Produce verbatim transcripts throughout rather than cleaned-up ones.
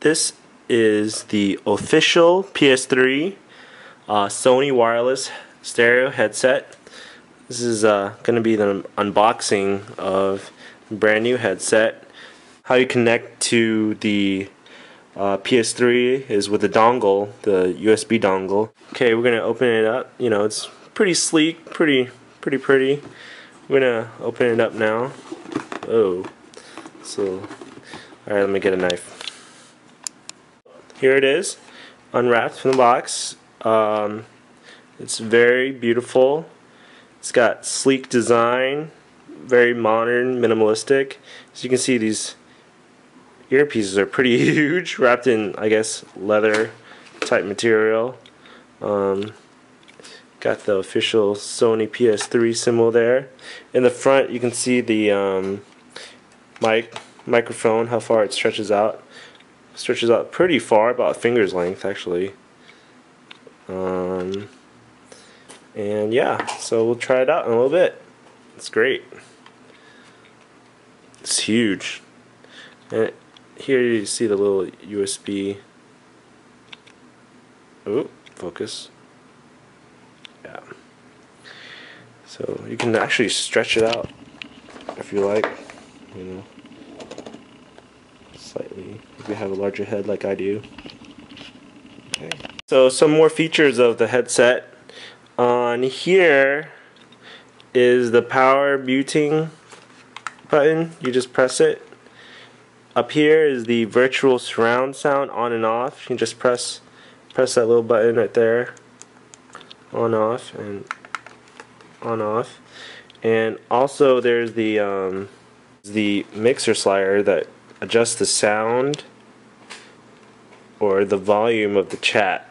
This is the official P S three uh, Sony wireless stereo headset. This is uh, going to be the unboxing of a brand new headset. How you connect to the uh, P S three is with the dongle, the U S B dongle. Okay, we're going to open it up. You know, it's pretty sleek, pretty, pretty pretty. We're going to open it up now. Oh, so, alright, let me get a knife. Here it is, unwrapped from the box. Um, it's very beautiful. It's got sleek design, very modern, minimalistic. As you can see, these earpieces are pretty huge, wrapped in, I guess, leather type material. Um, got the official Sony P S three symbol there. In the front, you can see the um, mic, microphone, how far it stretches out. Stretches out pretty far, about finger's length actually. Um, and yeah, so we'll try it out in a little bit. It's great. It's huge. And here you see the little U S B. Oh, focus. Yeah. So you can actually stretch it out if you like, you know. Slightly, if you have a larger head like I do. Okay. So some more features of the headset. On here is the power muting button. You just press it. Up here is the virtual surround sound on and off. You can just press press that little button right there. On off and on off. And also there's the um, the mixer slider that adjust the sound or the volume of the chat,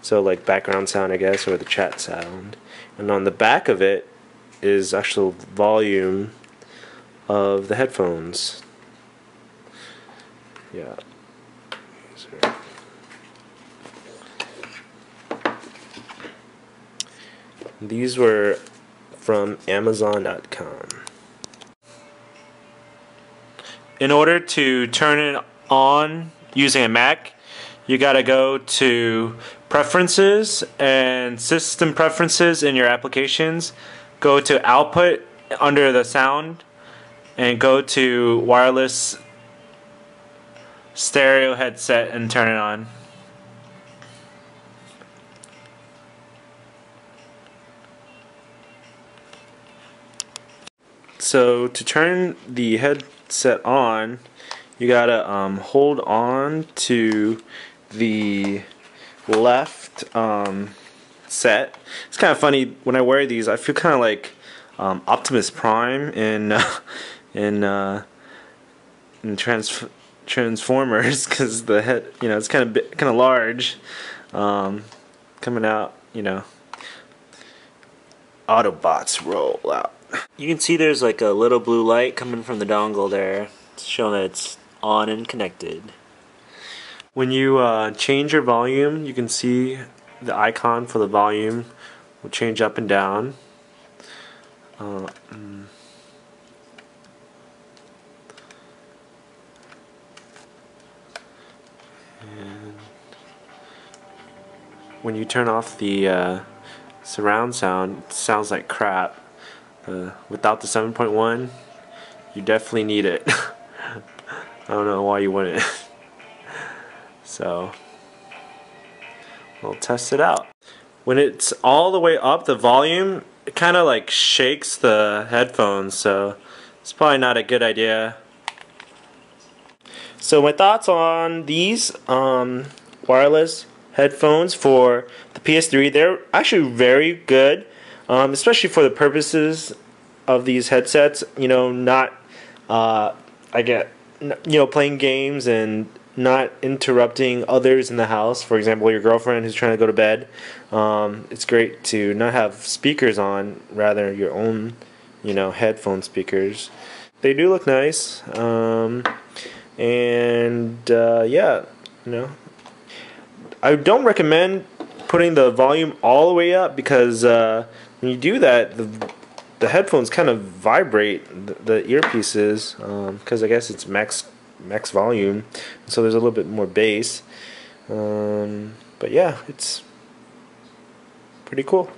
so like background sound I guess, or the chat sound. And on the back of it is actual volume of the headphones. Yeah. These were from Amazon dot com. In order to turn it on using a Mac, you gotta go to Preferences and System Preferences in your applications, go to Output under the sound, and go to Wireless Stereo Headset and turn it on. So to turn the headset on, you gotta um, hold on to the left um, set. It's kind of funny when I wear these. I feel kind of like um, Optimus Prime in uh, in uh, in trans Transformers, because the head, you know, it's kind of kind of large, um, coming out. You know, Autobots roll out. You can see there's like a little blue light coming from the dongle there. It's showing that it's on and connected. When you uh, change your volume, you can see the icon for the volume will change up and down. Uh, mm. And when you turn off the uh, surround sound, it sounds like crap. Uh, without the seven point one, you definitely need it. I don't know why you wouldn't. So we'll test it out. When it's all the way up, the volume kinda like shakes the headphones, so it's probably not a good idea. So my thoughts on these um, wireless headphones for the P S three, they're actually very good. Um, especially for the purposes of these headsets, you know, not, uh, I get, you know, playing games and not interrupting others in the house. For example, your girlfriend who's trying to go to bed. Um, it's great to not have speakers on, rather your own, you know, headphone speakers. They do look nice, um, and uh, yeah, you know, I don't recommend putting the volume all the way up, because uh, when you do that, the, the headphones kind of vibrate the, the earpieces, because um, I guess it's max max volume, and so there's a little bit more bass. Um, but yeah, it's pretty cool.